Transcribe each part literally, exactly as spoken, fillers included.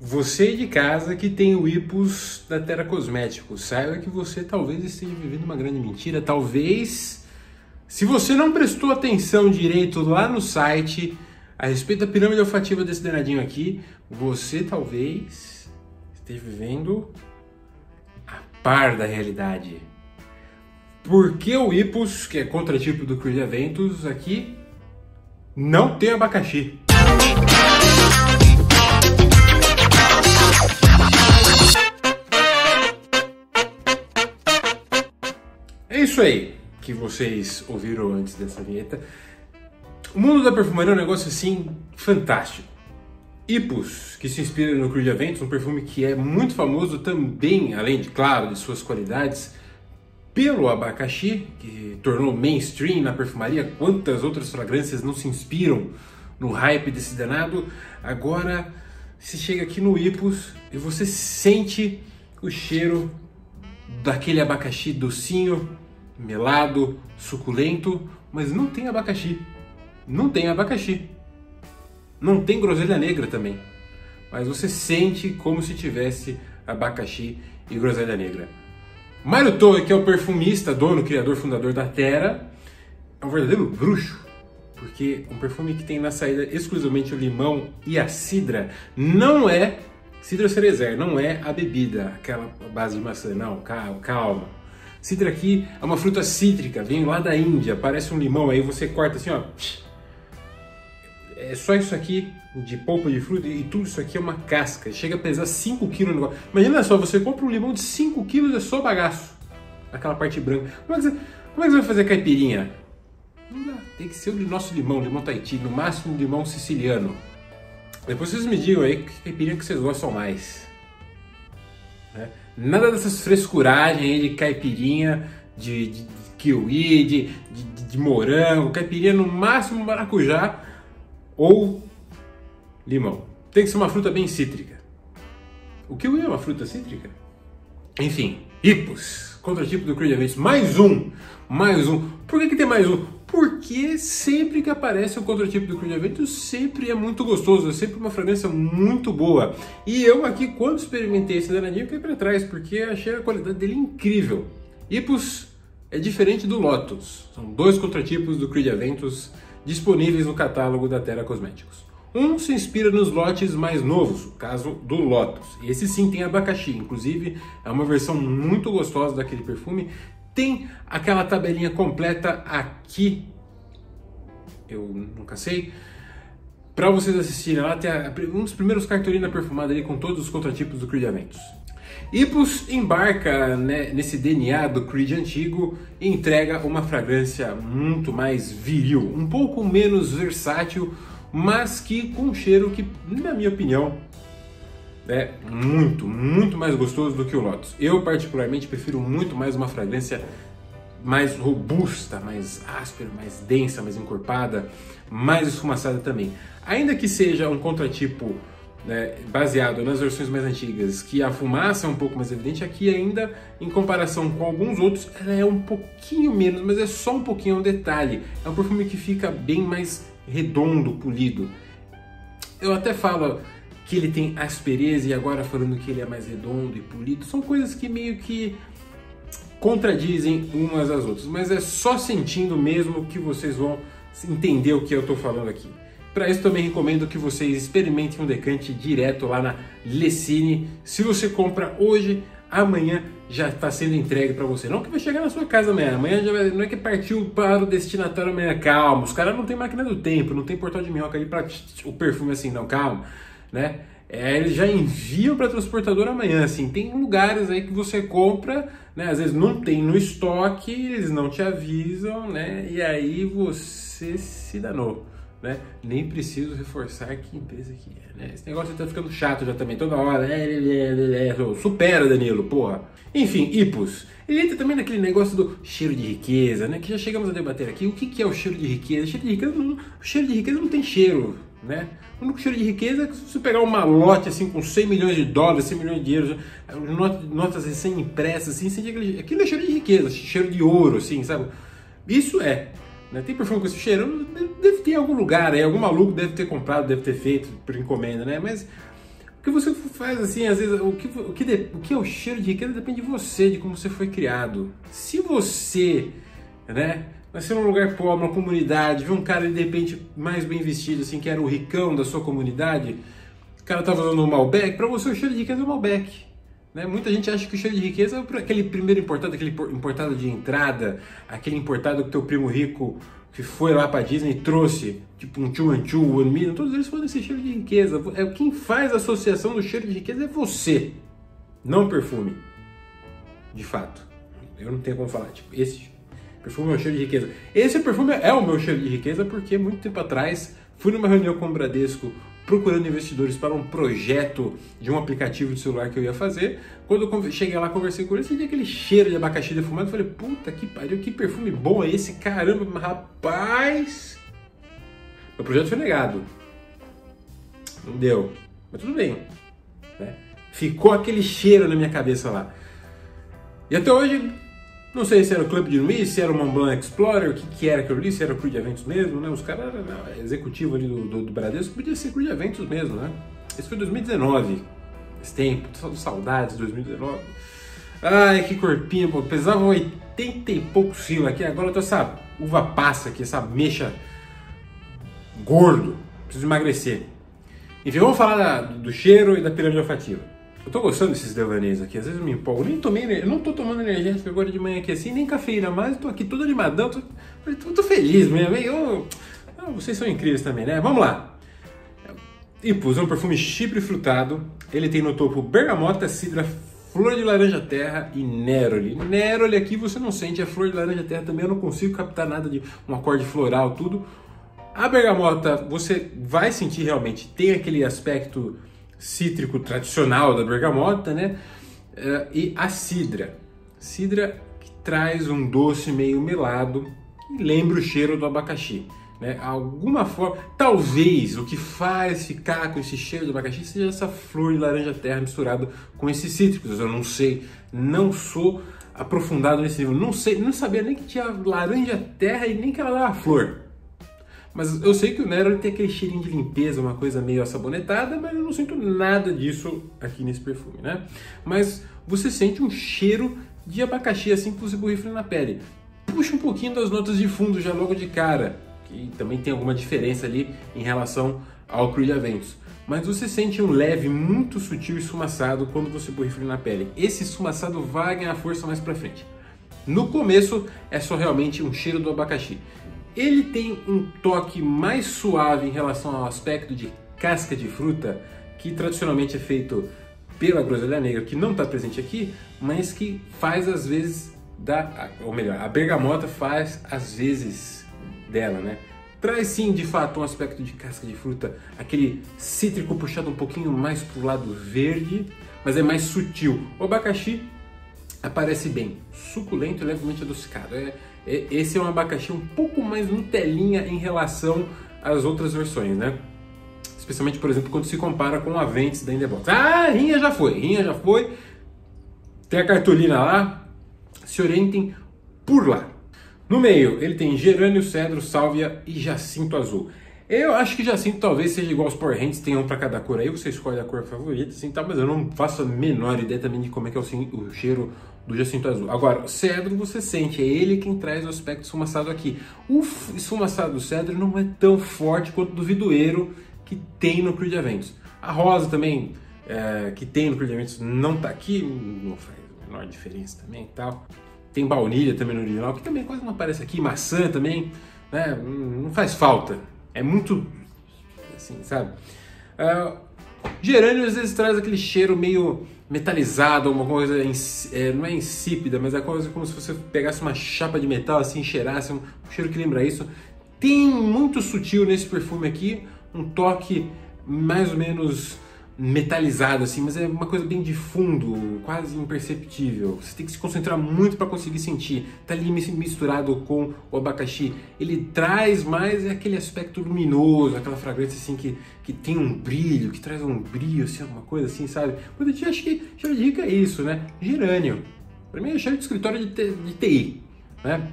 Você de casa que tem o HIPOS da Thera Cosméticos, saiba que você talvez esteja vivendo uma grande mentira. Talvez, se você não prestou atenção direito lá no site a respeito da pirâmide olfativa desse danadinho aqui, você talvez esteja vivendo a par da realidade. Porque o HIPOS, que é contratipo do Creed Aventus, aqui não tem abacaxi. É isso aí que vocês ouviram antes dessa vinheta. O mundo da perfumaria é um negócio assim fantástico. HIPOS, que se inspira no Creed Aventus, um perfume que é muito famoso também, além de, claro, de suas qualidades, pelo abacaxi, que tornou mainstream na perfumaria. Quantas outras fragrâncias não se inspiram no hype desse danado? Agora você chega aqui no HIPOS e você sente o cheiro daquele abacaxi docinho, melado, suculento, mas não tem abacaxi, não tem abacaxi, não tem groselha negra também, mas você sente como se tivesse abacaxi e groselha negra. Mario Toi, que é o perfumista, dono, criador, fundador da Thera, é um verdadeiro bruxo, porque um perfume que tem na saída exclusivamente o limão e a cidra, não é cidra cerezer, não é a bebida, aquela base de maçã, não, calma. Cidra aqui é uma fruta cítrica, vem lá da Índia, parece um limão, aí você corta assim, ó. É só isso aqui de polpa de fruta e tudo isso aqui é uma casca, chega a pesar cinco quilos no negócio. Imagina só, você compra um limão de cinco quilos, é só bagaço, aquela parte branca. Como é que você, como é que você vai fazer caipirinha? Não dá, tem que ser o nosso limão, limão Tahiti, no máximo limão siciliano. Depois vocês me digam aí que caipirinha que vocês gostam mais. Né? Nada dessas frescuragens aí de caipirinha, de, de, de kiwi, de, de, de morango, caipirinha no máximo maracujá ou limão. Tem que ser uma fruta bem cítrica. O kiwi é uma fruta cítrica? Enfim, HIPOS, contratipo do Creed Aventus. Mais um, mais um. Por que que tem mais um? Porque sempre que aparece o contratipo do Creed Aventus, sempre é muito gostoso, é sempre uma fragrância muito boa. E eu aqui, quando experimentei esse danadinho, fiquei para trás, porque achei a qualidade dele incrível. HIPOS é diferente do Lotus. São dois contratipos do Creed Aventus disponíveis no catálogo da Thera Cosméticos. Um se inspira nos lotes mais novos, o caso do Lotus. E esse sim tem abacaxi, inclusive é uma versão muito gostosa daquele perfume. Tem aquela tabelinha completa aqui, eu nunca sei, para vocês assistirem lá, tem a, um dos primeiros cartolina perfumada ali com todos os contratipos do Creed Aventus. HIPOS embarca, né, nesse D N A do Creed antigo e entrega uma fragrância muito mais viril, um pouco menos versátil, mas que com um cheiro que, na minha opinião, é muito, muito mais gostoso do que o Lotus. Eu, particularmente, prefiro muito mais uma fragrância mais robusta, mais áspera, mais densa, mais encorpada, mais esfumaçada também. Ainda que seja um contratipo, né, baseado nas versões mais antigas, que a fumaça é um pouco mais evidente, aqui ainda, em comparação com alguns outros, ela é um pouquinho menos, mas é só um pouquinho, é um detalhe. É um perfume que fica bem mais redondo, polido. Eu até falo que ele tem aspereza e agora falando que ele é mais redondo e polido, são coisas que meio que contradizem umas às outras, mas é só sentindo mesmo que vocês vão entender o que eu estou falando aqui. Para isso também recomendo que vocês experimentem um decante direto lá na Lecine. Se você compra hoje, amanhã já está sendo entregue para você. Não que vai chegar na sua casa amanhã, amanhã já vai, não é que partiu para o destinatário amanhã, calma, os caras não tem máquina do tempo, não tem portal de minhoca ali para o perfume assim, não, calma. Né? É, eles já enviam para transportador amanhã, assim, tem lugares aí que você compra, né? Às vezes não tem no estoque, eles não te avisam, né? E aí você se danou, né? Nem preciso reforçar que empresa que é, né? Esse negócio tá ficando chato já também, toda hora, supera, Danilo, porra. Enfim, HIPOS, ele entra também naquele negócio do cheiro de riqueza, né? Que já chegamos a debater aqui, o que que é o cheiro de riqueza? O cheiro de riqueza não, cheiro de riqueza não tem cheiro, né? O único cheiro de riqueza é que se você pegar um malote assim com cem milhões de dólares, cem milhões de euros, notas recém-impressas, assim, aquele, aquilo é cheiro de riqueza, cheiro de ouro, assim, sabe? Isso é, né? Tem perfume com esse cheiro, deve ter em algum lugar, aí, algum maluco deve ter comprado, deve ter feito por encomenda, né? Mas que você faz assim, às vezes, o que, o, que de, o que é o cheiro de riqueza depende de você, de como você foi criado. Se você, né, nasceu num lugar pobre, uma comunidade, viu um cara de repente mais bem vestido, assim, que era o ricão da sua comunidade, o cara tava usando um Malbec, pra você o cheiro de riqueza é o Malbec. Né? Muita gente acha que o cheiro de riqueza é aquele primeiro importado, aquele importado de entrada, aquele importado que teu primo rico que foi lá pra Disney e trouxe, tipo um two and two, One Million, todos eles falam desse cheiro de riqueza. É, quem faz a associação do cheiro de riqueza é você, não o perfume, de fato. Eu não tenho como falar, tipo, esse perfume é o cheiro de riqueza. Esse perfume é o meu cheiro de riqueza porque muito tempo atrás fui numa reunião com o Bradesco procurando investidores para um projeto de um aplicativo de celular que eu ia fazer. Quando eu cheguei lá, conversei com ele, senti aquele cheiro de abacaxi defumado, falei, puta que pariu, que perfume bom é esse, caramba, rapaz! Meu projeto foi negado. Não deu, mas tudo bem. Né? Ficou aquele cheiro na minha cabeça lá. E até hoje, não sei se era o Club de Luiz, se era o Mont Blanc Explorer, o que, que era que eu li, se era o Creed Aventus mesmo, né? Os caras eram executivos ali do, do, do Bradesco, podia ser Creed Aventus mesmo, né? Esse foi dois mil e dezenove, esse tempo, saudades de dois mil e dezenove. Ai, que corpinho, pô, pesava oitenta e poucos quilos aqui, agora tá essa uva passa aqui, essa mecha gordo, preciso emagrecer. Enfim, vamos falar da, do cheiro e da pirâmide olfativa. Eu tô gostando desses devaneios aqui, às vezes eu me empolgo. Eu nem tomei, eu não tô tomando energético agora de manhã aqui assim, nem cafeína mais, eu tô aqui todo animadão, tô, tô feliz mesmo. Eu, eu, vocês são incríveis também, né? Vamos lá. Hipos é um perfume chipre frutado, ele tem no topo bergamota, cidra, flor de laranja terra e néroli. Néroli aqui você não sente, a flor de laranja terra também, eu não consigo captar nada de um acorde floral, tudo. A bergamota você vai sentir realmente, tem aquele aspecto cítrico tradicional da bergamota, né? Uh, e a cidra. Cidra que traz um doce meio melado e lembra o cheiro do abacaxi, né? Alguma forma, talvez o que faz ficar com esse cheiro do abacaxi seja essa flor de laranja terra misturada com esses cítricos. Eu não sei, não sou aprofundado nesse livro, não sei, não sabia nem que tinha laranja terra e nem que ela era flor. Mas eu sei que o Nero tem aquele cheirinho de limpeza, uma coisa meio assabonetada, mas eu não sinto nada disso aqui nesse perfume, né? Mas você sente um cheiro de abacaxi assim que você borrifa na pele. Puxa um pouquinho das notas de fundo já logo de cara, que também tem alguma diferença ali em relação ao Creed Aventus. Mas você sente um leve, muito sutil esfumaçado quando você borrifa na pele. Esse esfumaçado vai ganhar força mais pra frente. No começo é só realmente um cheiro do abacaxi. Ele tem um toque mais suave em relação ao aspecto de casca de fruta, que tradicionalmente é feito pela groselha negra, que não está presente aqui, mas que faz às vezes, da, ou melhor, a bergamota faz às vezes dela, né? Traz sim, de fato, um aspecto de casca de fruta, aquele cítrico puxado um pouquinho mais para o lado verde, mas é mais sutil. O abacaxi aparece bem, suculento e levemente adocicado. É, é, esse é um abacaxi um pouco mais Nutelinha em relação às outras versões, né? Especialmente, por exemplo, quando se compara com o Aventus da In The Box. Ah, rinha já foi, rinha já foi. Tem a cartolina lá, se orientem por lá. No meio, ele tem gerânio, cedro, sálvia e jacinto azul. Eu acho que jacinto talvez seja igual aos Power Hands, tem um pra cada cor aí, você escolhe a cor favorita, assim, tá? Mas eu não faço a menor ideia também de como é que é o, o cheiro do jacinto azul. Agora, o cedro você sente, é ele quem traz o aspecto esfumaçado aqui. O esfumaçado do cedro não é tão forte quanto do vidoeiro que tem no Creed Aventus. A rosa também, é, que tem no Creed Aventus, não tá aqui, não faz a menor diferença também e tal. Tem baunilha também no original, que também quase não aparece aqui, maçã também, né? Não faz falta. É muito, assim, sabe? Uh, gerânio às vezes traz aquele cheiro meio metalizado, uma coisa, é, não é insípida, mas é coisa como se você pegasse uma chapa de metal, assim, cheirasse, um cheiro que lembra isso. Tem muito sutil nesse perfume aqui, um toque mais ou menos metalizado, assim, mas é uma coisa bem de fundo, quase imperceptível. Você tem que se concentrar muito para conseguir sentir. Tá ali misturado com o abacaxi. Ele traz mais aquele aspecto luminoso, aquela fragrância assim que, que tem um brilho, que traz um brilho, assim, alguma coisa assim, sabe? Quando a gente acha que cheiro de rica é isso, né? Gerânio. Para mim é cheiro de escritório de T I, né?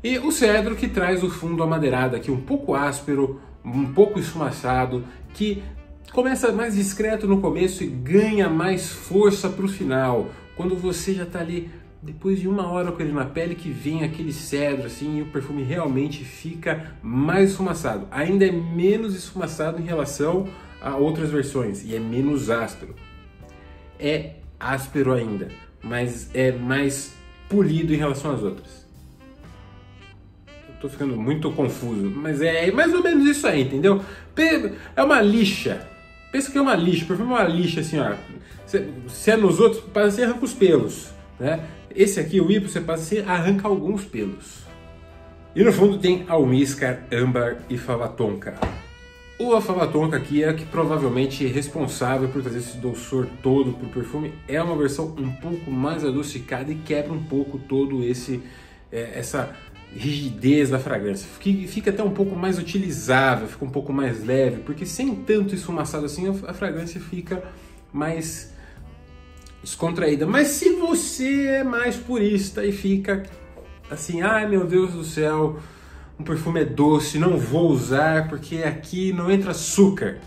E o cedro que traz o fundo amadeirado aqui, um pouco áspero, um pouco esfumaçado, que Começa mais discreto no começo e ganha mais força para o final, quando você já está ali depois de uma hora com ele na pele, que vem aquele cedro assim e o perfume realmente fica mais esfumaçado. Ainda é menos esfumaçado em relação a outras versões e é menos áspero. É áspero ainda, mas é mais polido em relação às outras. Eu tô ficando muito confuso, mas é mais ou menos isso aí, entendeu? É uma lixa. Pensa que é uma lixa, perfume é uma lixa assim, ó. Se é nos outros, parece que arranca os pelos, né? Esse aqui, o Hipos, você passa, você arranca alguns pelos. E no fundo tem almíscar, âmbar e favatonca. O favatonca aqui é a que provavelmente é responsável por trazer esse doçor todo pro perfume. É uma versão um pouco mais adocicada e quebra um pouco todo esse é, essa rigidez da fragrância, que fica até um pouco mais utilizável, fica um pouco mais leve, porque sem tanto esfumaçado assim a fragrância fica mais descontraída. Mas se você é mais purista e fica assim, ai meu Deus do céu, um perfume é doce, não vou usar porque aqui não entra açúcar,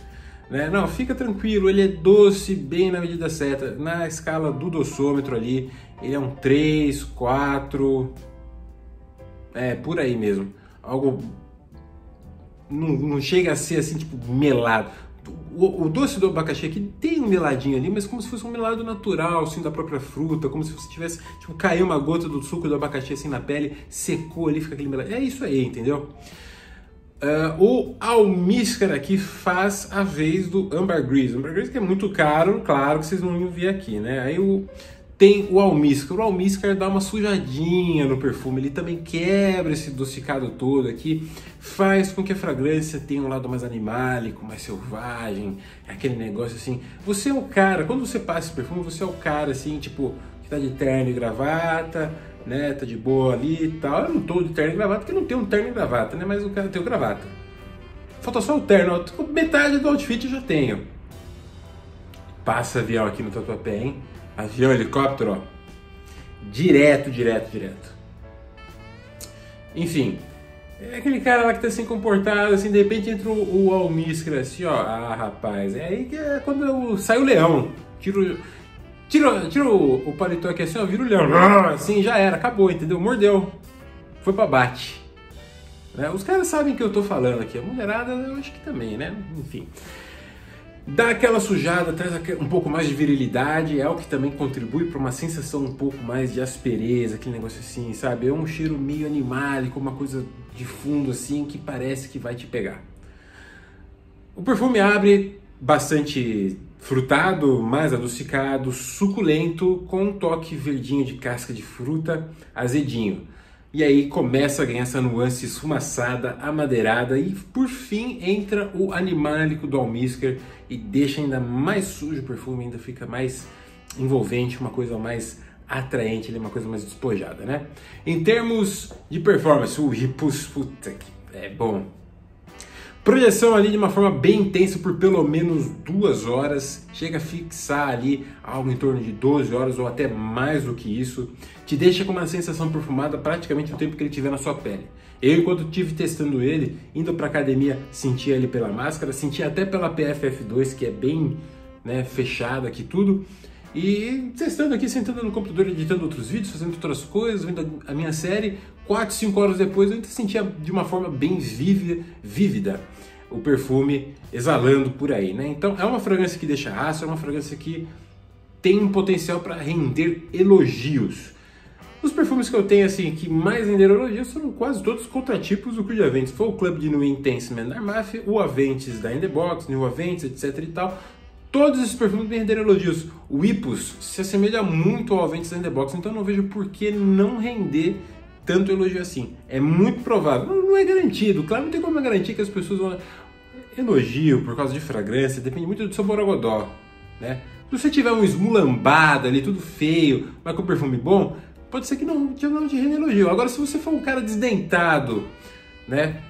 né? Não, fica tranquilo, ele é doce bem na medida certa, na escala do doçômetro ali, ele é um três, quatro... É, por aí mesmo. Algo não, não chega a ser assim, tipo, melado. O, o doce do abacaxi aqui tem um meladinho ali, mas como se fosse um melado natural, assim, da própria fruta, como se você tivesse, tipo, caiu uma gota do suco do abacaxi assim na pele, secou ali, fica aquele melado. É isso aí, entendeu? Uh, o almíscar aqui faz a vez do ambergris. O ambergris que é muito caro, claro que vocês não iam ver aqui, né? Aí o... Tem o almíscar. O almíscar dá uma sujadinha no perfume, ele também quebra esse docicado todo aqui, faz com que a fragrância tenha um lado mais animálico, mais selvagem, aquele negócio assim. Você é o cara, quando você passa esse perfume, você é o cara assim, tipo, que tá de terno e gravata, né, tá de boa ali e tal. Eu não tô de terno e gravata, porque não tem um terno e gravata, né, mas o cara tem o gravata. Falta só o terno, metade do outfit eu já tenho. Passa avião aqui no Tatuapé, hein? Avião, helicóptero, ó. Direto, direto, direto. Enfim, é aquele cara lá que tá assim comportado, assim, de repente entra o, o almíscar, assim, ó. Ah, rapaz, é aí que é quando eu, sai o leão. Tiro, tiro, tiro o, o paletó aqui assim, ó, vira o leão. Assim, já era, acabou, entendeu? Mordeu. Foi pra bate. Né? Os caras sabem que eu tô falando aqui. A mulherada, eu acho que também, né? Enfim. Dá aquela sujada, traz um pouco mais de virilidade, é o que também contribui para uma sensação um pouco mais de aspereza, aquele negócio assim, sabe? É um cheiro meio animálico, uma coisa de fundo assim, que parece que vai te pegar. O perfume abre bastante frutado, mais adocicado, suculento, com um toque verdinho de casca de fruta, azedinho. E aí começa a ganhar essa nuance esfumaçada, amadeirada e por fim entra o animálico do almíscar e deixa ainda mais sujo o perfume, ainda fica mais envolvente, uma coisa mais atraente, uma coisa mais despojada, né? Em termos de performance, o Hipos, puta que é bom. Projeção ali de uma forma bem intensa por pelo menos duas horas, chega a fixar ali algo em torno de doze horas ou até mais do que isso, te deixa com uma sensação perfumada praticamente o tempo que ele tiver na sua pele. Eu, enquanto estive testando ele, indo para academia, sentia ele pela máscara, sentia até pela P F F dois, que é bem, né, fechada aqui tudo, e testando aqui, sentando no computador, editando outros vídeos, fazendo outras coisas, vendo a minha série, quatro, cinco horas depois eu ainda sentia de uma forma bem vívida, vívida o perfume exalando por aí, né? Então é uma fragrância que deixa rastro, é uma fragrância que tem um potencial para render elogios. Os perfumes que eu tenho assim, que mais renderam elogios, são quase todos contratipos do Creed Aventus. Foi o Club de Nuit Intense Man da Mafia, o Aventus da In The Box, o Aventus, etc e tal. Todos esses perfumes renderam elogios. O Hipos se assemelha muito ao Aventus da In The Box, então não vejo por que não render tanto elogio assim. É muito provável, não, não é garantido, claro, não tem como garantir que as pessoas vão... Elogio por causa de fragrância depende muito do seu borogodó, né? Se você tiver um esmulambado ali, tudo feio, mas com perfume bom, pode ser que não, não te renda elogio. Agora, se você for um cara desdentado, né,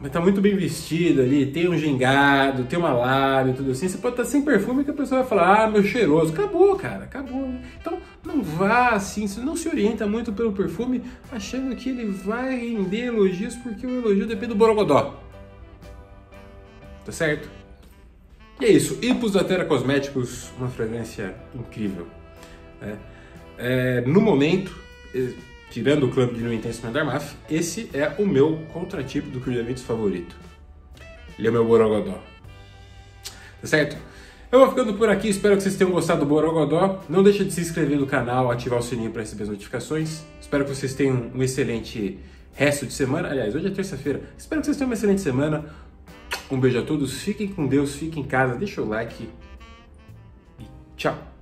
mas tá muito bem vestido ali, tem um gingado, tem uma lábia e tudo assim, você pode estar sem perfume que a pessoa vai falar, ah, meu cheiroso, acabou, cara, acabou. Então, não vá assim, não se orienta muito pelo perfume, achando que ele vai render elogios, porque o elogio depende do borogodó. Tá certo? E é isso, Hipos da Thera Cosméticos, uma fragrância incrível, né? É, no momento, tirando o Club de Nuit Intense Man da Mafia, esse é o meu contratipo do Creed Aventus favorito. Ele é o meu borogodó. Tá certo? Eu vou ficando por aqui, espero que vocês tenham gostado do borogodó. Não deixa de se inscrever no canal, ativar o sininho para receber as notificações. Espero que vocês tenham um excelente resto de semana. Aliás, hoje é terça-feira. Espero que vocês tenham uma excelente semana. Um beijo a todos, fiquem com Deus, fiquem em casa, deixa o like e tchau!